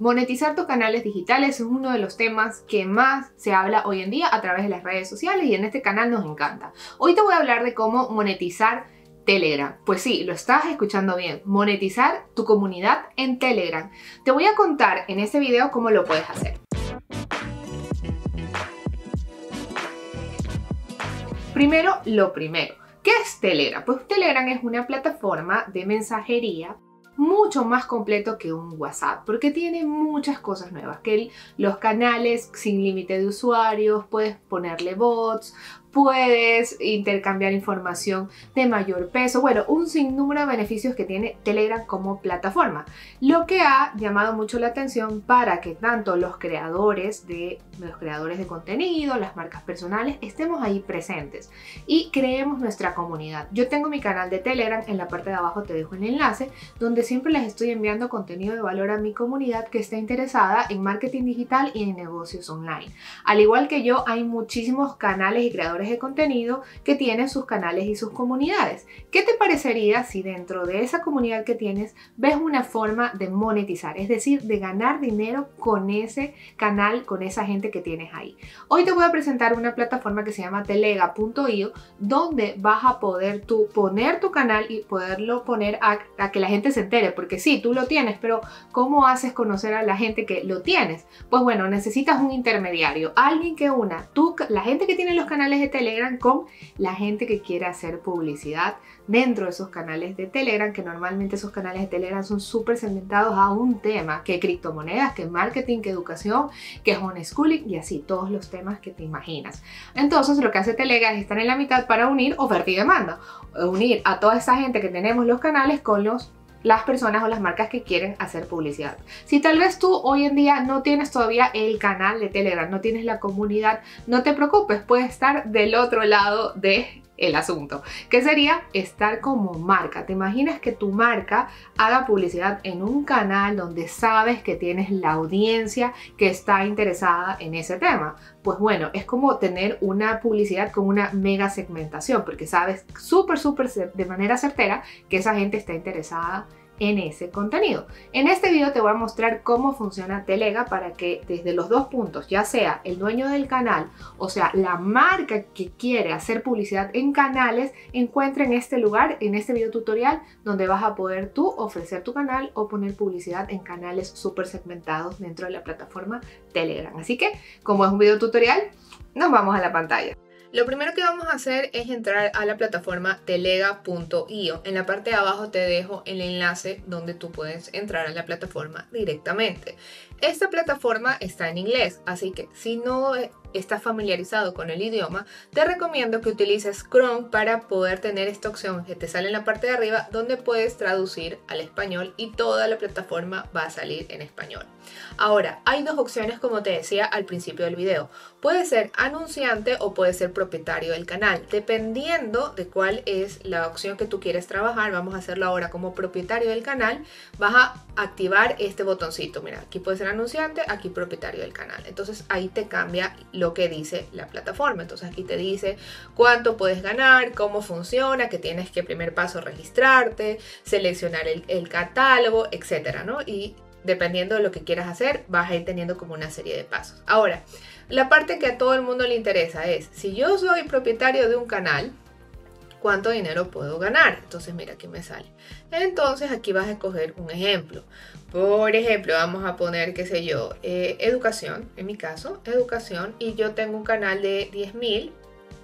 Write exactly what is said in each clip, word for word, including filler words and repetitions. Monetizar tus canales digitales es uno de los temas que más se habla hoy en día a través de las redes sociales y en este canal nos encanta. Hoy te voy a hablar de cómo monetizar Telegram. Pues sí, lo estás escuchando bien, monetizar tu comunidad en Telegram. Te voy a contar en este video cómo lo puedes hacer. Primero, lo primero. ¿Qué es Telegram? Pues Telegram es una plataforma de mensajería mucho más completo que un WhatsApp, porque tiene muchas cosas nuevas, que los canales sin límite de usuarios, puedes ponerle bots, puedes intercambiar información de mayor peso, bueno, un sinnúmero de beneficios que tiene Telegram como plataforma, lo que ha llamado mucho la atención para que tanto los creadores de, los creadores de contenido, las marcas personales, estemos ahí presentes y creemos nuestra comunidad. Yo tengo mi canal de Telegram, en la parte de abajo te dejo el enlace, donde siempre les estoy enviando contenido de valor a mi comunidad que está interesada en marketing digital y en negocios online. Al igual que yo, hay muchísimos canales y creadores de contenido que tienen sus canales y sus comunidades. ¿Qué te parecería si dentro de esa comunidad que tienes ves una forma de monetizar, es decir, de ganar dinero con ese canal, con esa gente que tienes ahí? Hoy te voy a presentar una plataforma que se llama telega punto i o, donde vas a poder tú poner tu canal y poderlo poner a, a que la gente se entere, porque sí, tú lo tienes, pero ¿cómo haces conocer a la gente que lo tienes? Pues bueno, necesitas un intermediario, alguien que una tú, la gente que tiene los canales de Telegram con la gente que quiere hacer publicidad dentro de esos canales de Telegram, que normalmente esos canales de Telegram son súper segmentados a un tema, que criptomonedas, que marketing, que educación, que homeschooling y así, todos los temas que te imaginas. Entonces lo que hace Telegram es estar en la mitad para unir oferta y demanda, unir a toda esa gente que tenemos los canales con los las personas o las marcas que quieren hacer publicidad. Si tal vez tú hoy en día no tienes todavía el canal de Telegram, no tienes la comunidad, no te preocupes, puedes estar del otro lado de el asunto, que sería estar como marca. ¿Te imaginas que tu marca haga publicidad en un canal donde sabes que tienes la audiencia que está interesada en ese tema? Pues bueno, es como tener una publicidad con una mega segmentación, porque sabes súper, súper de manera certera que esa gente está interesada en ese contenido. En este video te voy a mostrar cómo funciona Telega para que desde los dos puntos, ya sea el dueño del canal, o sea, la marca que quiere hacer publicidad en canales, encuentre en este lugar, en este video tutorial, donde vas a poder tú ofrecer tu canal o poner publicidad en canales súper segmentados dentro de la plataforma Telegram. Así que, como es un video tutorial, nos vamos a la pantalla. Lo primero que vamos a hacer es entrar a la plataforma telega punto i o. En la parte de abajo te dejo el enlace donde tú puedes entrar a la plataforma directamente. Esta plataforma está en inglés, así que si no estás familiarizado con el idioma, te recomiendo que utilices Chrome para poder tener esta opción que te sale en la parte de arriba, donde puedes traducir al español y toda la plataforma va a salir en español. Ahora, hay dos opciones, como te decía al principio del video. Puedes ser anunciante o puedes ser propietario del canal. Dependiendo de cuál es la opción que tú quieres trabajar, vamos a hacerlo ahora como propietario del canal, vas a activar este botoncito. Mira, aquí puedes ser anunciante, aquí propietario del canal. Entonces ahí te cambia lo que dice la plataforma. Entonces aquí te dice cuánto puedes ganar, cómo funciona, que tienes que primer paso registrarte, seleccionar el, el catálogo, etcétera, ¿no? Y dependiendo de lo que quieras hacer, vas a ir teniendo como una serie de pasos. Ahora, la parte que a todo el mundo le interesa es, si yo soy propietario de un canal, ¿cuánto dinero puedo ganar? Entonces mira, aquí me sale. Entonces aquí vas a escoger un ejemplo. Por ejemplo, vamos a poner, qué sé yo, eh, educación, en mi caso, educación, y yo tengo un canal de diez mil,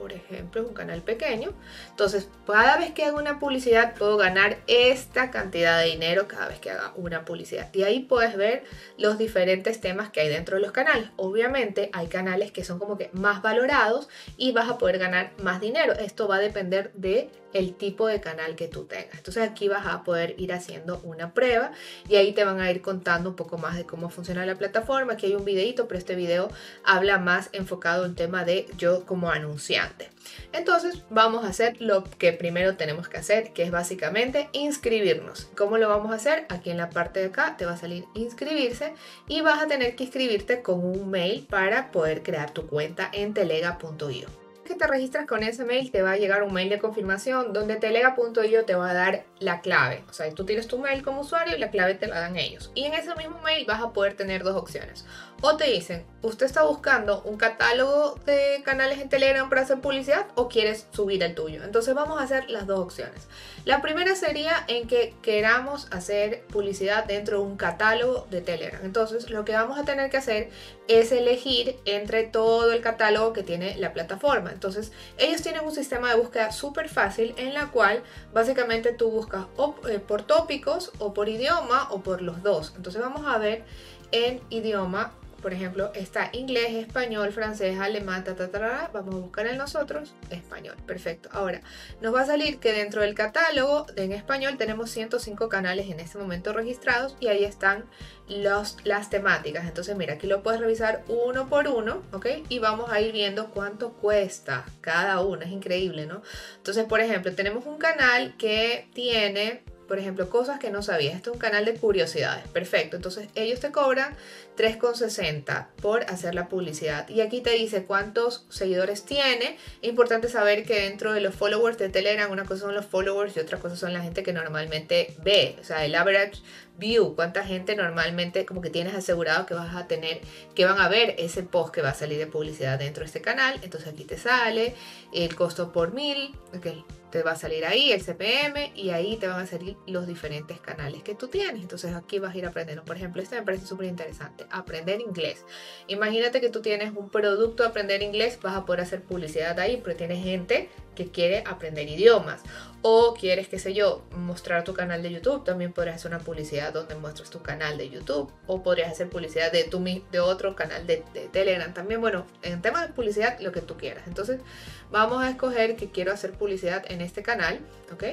por ejemplo, es un canal pequeño. Entonces, cada vez que hago una publicidad puedo ganar esta cantidad de dinero cada vez que haga una publicidad. Y ahí puedes ver los diferentes temas que hay dentro de los canales. Obviamente hay canales que son como que más valorados y vas a poder ganar más dinero. Esto va a depender de el tipo de canal que tú tengas. Entonces aquí vas a poder ir haciendo una prueba y ahí te van a ir contando un poco más de cómo funciona la plataforma. Aquí hay un videito, pero este video habla más enfocado en tema de yo como anunciante. Entonces vamos a hacer lo que primero tenemos que hacer, que es básicamente inscribirnos. ¿Cómo lo vamos a hacer? Aquí en la parte de acá te va a salir inscribirse y vas a tener que inscribirte con un mail para poder crear tu cuenta en telega punto i o. Que te registras con ese mail, te va a llegar un mail de confirmación donde telega punto i o te va a dar la clave. O sea, tú tienes tu mail como usuario y la clave te la dan ellos. Y en ese mismo mail vas a poder tener dos opciones. O te dicen, usted está buscando un catálogo de canales en Telegram para hacer publicidad o quieres subir el tuyo. Entonces vamos a hacer las dos opciones. La primera sería en que queramos hacer publicidad dentro de un catálogo de Telegram. Entonces lo que vamos a tener que hacer es elegir entre todo el catálogo que tiene la plataforma. Entonces ellos tienen un sistema de búsqueda súper fácil en la cual básicamente tú buscas o por tópicos o por idioma o por los dos. Entonces vamos a ver en idioma. Por ejemplo, está inglés, español, francés, alemán, ta, ta, ta, ta. Vamos a buscar en nosotros español. Perfecto. Ahora, nos va a salir que dentro del catálogo en español tenemos ciento cinco canales en este momento registrados y ahí están los, las temáticas. Entonces, mira, aquí lo puedes revisar uno por uno, ¿ok? Y vamos a ir viendo cuánto cuesta cada uno. Es increíble, ¿no? Entonces, por ejemplo, tenemos un canal que tiene... Por ejemplo, cosas que no sabías. Este es un canal de curiosidades. Perfecto. Entonces ellos te cobran tres con sesenta por hacer la publicidad. Y aquí te dice cuántos seguidores tiene. Importante saber que dentro de los followers de Telegram, una cosa son los followers y otra cosa son la gente que normalmente ve. O sea, el average view. Cuánta gente normalmente como que tienes asegurado que vas a tener, que van a ver ese post que va a salir de publicidad dentro de este canal. Entonces aquí te sale el costo por mil. Ok. Te va a salir ahí el C P M y ahí te van a salir los diferentes canales que tú tienes. Entonces aquí vas a ir aprendiendo. Por ejemplo, este me parece súper interesante. Aprender inglés. Imagínate que tú tienes un producto de aprender inglés. Vas a poder hacer publicidad ahí, pero tienes gente que quiere aprender idiomas. O quieres, qué sé yo, mostrar tu canal de YouTube. También podrías hacer una publicidad donde muestras tu canal de YouTube. O podrías hacer publicidad de, tu, de otro canal de, de Telegram. También, bueno, en temas de publicidad, lo que tú quieras. Entonces, vamos a escoger que quiero hacer publicidad en este canal. ¿Ok?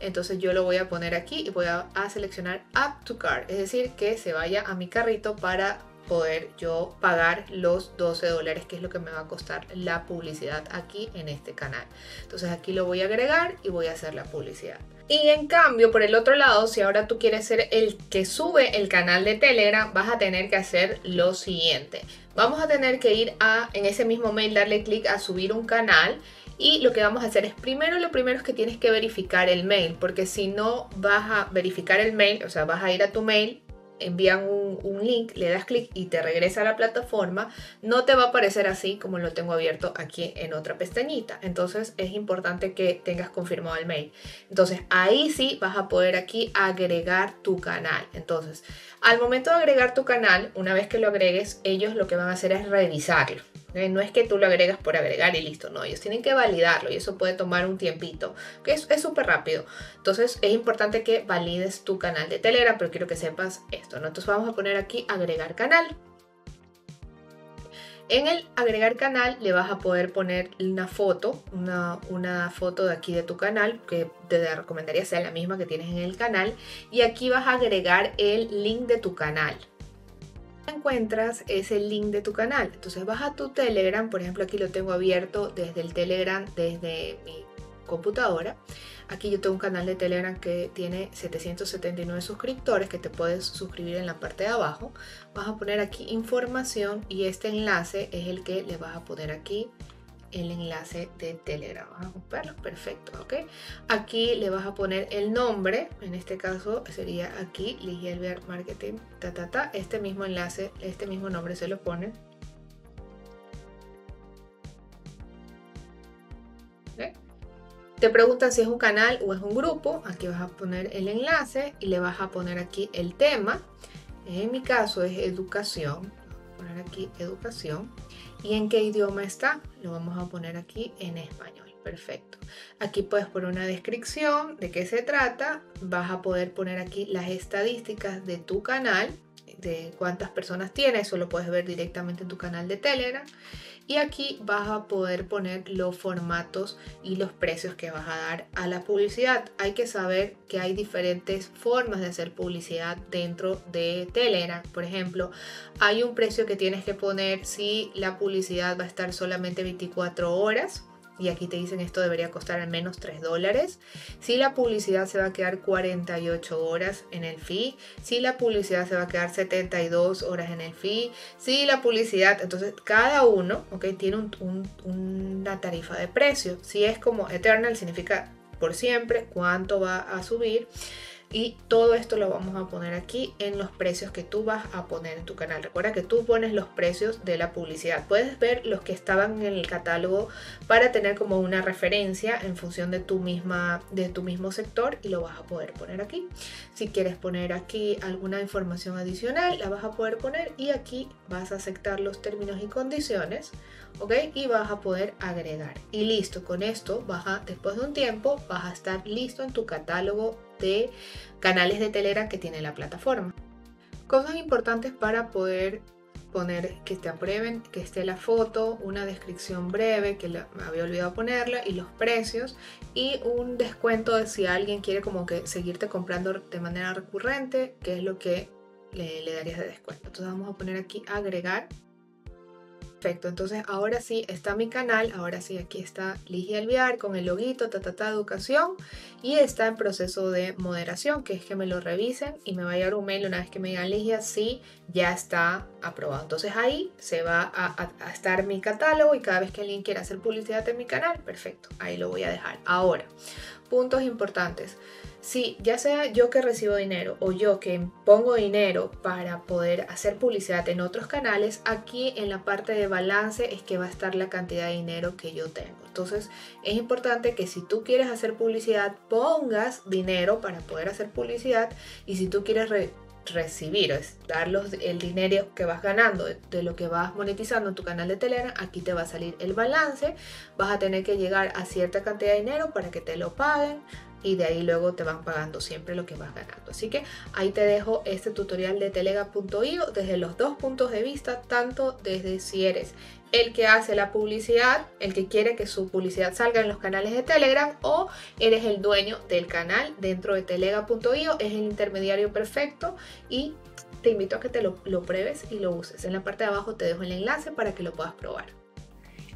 Entonces, yo lo voy a poner aquí y voy a, a seleccionar App to Cart. Es decir, que se vaya a mi carrito para poder yo pagar los doce dólares, que es lo que me va a costar la publicidad aquí en este canal. Entonces aquí lo voy a agregar y voy a hacer la publicidad. Y en cambio, por el otro lado, si ahora tú quieres ser el que sube el canal de Telegram, vas a tener que hacer lo siguiente. Vamos a tener que ir a, en ese mismo mail, darle clic a subir un canal. Y lo que vamos a hacer es, primero lo primero es que tienes que verificar el mail, porque si no vas a verificar el mail, o sea, vas a ir a tu mail, envían un, un link, le das clic y te regresa a la plataforma, no te va a aparecer así como lo tengo abierto aquí en otra pestañita. Entonces es importante que tengas confirmado el mail. Entonces ahí sí vas a poder aquí agregar tu canal. Entonces al momento de agregar tu canal, una vez que lo agregues, ellos lo que van a hacer es revisarlo. No es que tú lo agregas por agregar y listo, no, ellos tienen que validarlo y eso puede tomar un tiempito, que es súper rápido. Entonces es importante que valides tu canal de Telegram, pero quiero que sepas esto, ¿no? Entonces vamos a poner aquí agregar canal. En el agregar canal le vas a poder poner una foto, una, una foto de aquí de tu canal, que te recomendaría sea la misma que tienes en el canal, y aquí vas a agregar el link de tu canal. Encuentras ese link de tu canal, entonces vas a tu Telegram. Por ejemplo, aquí lo tengo abierto desde el Telegram, desde mi computadora. Aquí yo tengo un canal de Telegram que tiene setecientos setenta y nueve suscriptores, que te puedes suscribir en la parte de abajo. Vas a poner aquí información y este enlace es el que le vas a poner aquí, el enlace de Telegram. Vas a copiarlo, perfecto, ok. Aquí le vas a poner el nombre, en este caso sería aquí, Ligia Alvear Marketing, ta, ta, ta. Este mismo enlace, este mismo nombre se lo pone. Okay. Te preguntan si es un canal o es un grupo. Aquí vas a poner el enlace y le vas a poner aquí el tema. En mi caso es educación. Poner aquí educación. ¿Y en qué idioma está? Lo vamos a poner aquí en español. Perfecto. Aquí puedes poner una descripción de qué se trata. Vas a poder poner aquí las estadísticas de tu canal, de cuántas personas tiene. Eso lo puedes ver directamente en tu canal de Telegram. Y aquí vas a poder poner los formatos y los precios que vas a dar a la publicidad. Hay que saber que hay diferentes formas de hacer publicidad dentro de Telegram. Por ejemplo, hay un precio que tienes que poner si la publicidad va a estar solamente veinticuatro horas. Y aquí te dicen esto debería costar al menos tres dólares. Si la publicidad se va a quedar cuarenta y ocho horas en el feed. Si la publicidad se va a quedar setenta y dos horas en el feed. Si la publicidad... Entonces cada uno, okay, tiene un, un, una tarifa de precio. Si es como Eternal significa por siempre, cuánto va a subir. Y todo esto lo vamos a poner aquí en los precios que tú vas a poner en tu canal. Recuerda que tú pones los precios de la publicidad. Puedes ver los que estaban en el catálogo para tener como una referencia en función de tu, misma, de tu mismo sector, y lo vas a poder poner aquí. Si quieres poner aquí alguna información adicional, la vas a poder poner, y aquí vas a aceptar los términos y condiciones, ¿ok? Y vas a poder agregar. Y listo, con esto vas a, después de un tiempo vas a estar listo en tu catálogo de canales de Telegram que tiene la plataforma. Cosas importantes para poder poner que te aprueben: que esté la foto, una descripción breve que la, me había olvidado ponerla, y los precios, y un descuento de si alguien quiere como que seguirte comprando de manera recurrente, que es lo que le, le darías de descuento. Entonces vamos a poner aquí agregar. Perfecto, entonces ahora sí está mi canal, ahora sí aquí está Ligia Alvear con el loguito, ta, ta, ta, educación, y está en proceso de moderación, que es que me lo revisen y me va a llegar un mail una vez que me digan, Ligia, sí, ya está aprobado. Entonces ahí se va a, a, a estar mi catálogo, y cada vez que alguien quiera hacer publicidad en mi canal, perfecto, ahí lo voy a dejar. Ahora, puntos importantes. Si ya sea yo que recibo dinero o yo que pongo dinero para poder hacer publicidad en otros canales, aquí en la parte de balance es que va a estar la cantidad de dinero que yo tengo. Entonces es importante que si tú quieres hacer publicidad, pongas dinero para poder hacer publicidad, y si tú quieres re recibir, es dar los, el dinero que vas ganando de, de lo que vas monetizando en tu canal de Telegram, aquí te va a salir el balance, vas a tener que llegar a cierta cantidad de dinero para que te lo paguen, y de ahí luego te van pagando siempre lo que vas ganando. Así que ahí te dejo este tutorial de telega punto i o desde los dos puntos de vista, tanto desde si eres el que hace la publicidad, el que quiere que su publicidad salga en los canales de Telegram, o eres el dueño del canal dentro de telega punto i o, es el intermediario perfecto, y te invito a que te lo, lo pruebes y lo uses. En la parte de abajo te dejo el enlace para que lo puedas probar.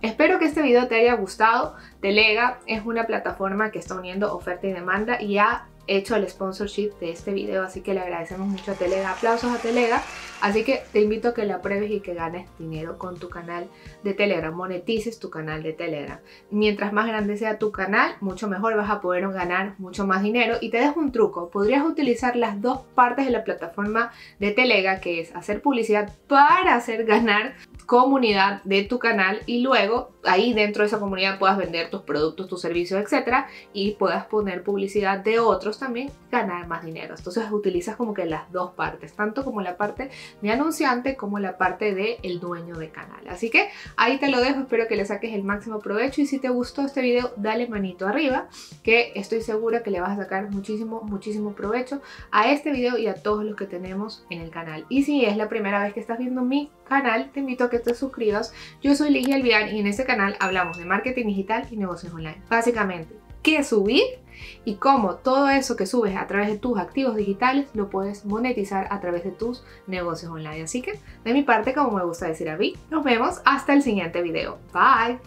Espero que este video te haya gustado. Telega es una plataforma que está uniendo oferta y demanda, y ha hecho el sponsorship de este video, así que le agradecemos mucho a Telega, aplausos a Telega. Así que te invito a que la pruebes y que ganes dinero con tu canal de Telegram, monetices tu canal de Telegram. Mientras más grande sea tu canal, mucho mejor, vas a poder ganar mucho más dinero. Y te dejo un truco: podrías utilizar las dos partes de la plataforma de Telega, que es hacer publicidad para hacer ganar comunidad de tu canal, y luego ahí dentro de esa comunidad puedas vender tus productos, tus servicios, etcétera, y puedas poner publicidad de otros también, ganar más dinero. Entonces utilizas como que las dos partes, tanto como la parte de anunciante como la parte de el dueño de canal. Así que ahí te lo dejo, espero que le saques el máximo provecho, y si te gustó este video dale manito arriba, que estoy segura que le vas a sacar muchísimo, muchísimo provecho a este video y a todos los que tenemos en el canal. Y si es la primera vez que estás viendo mi canal, te invito a que te suscribas. Yo soy Ligia Alvear y en este canal hablamos de marketing digital y negocios online. Básicamente, ¿qué subir? Y cómo todo eso que subes a través de tus activos digitales lo puedes monetizar a través de tus negocios online. Así que, de mi parte, como me gusta decir a mí, nos vemos hasta el siguiente video. Bye.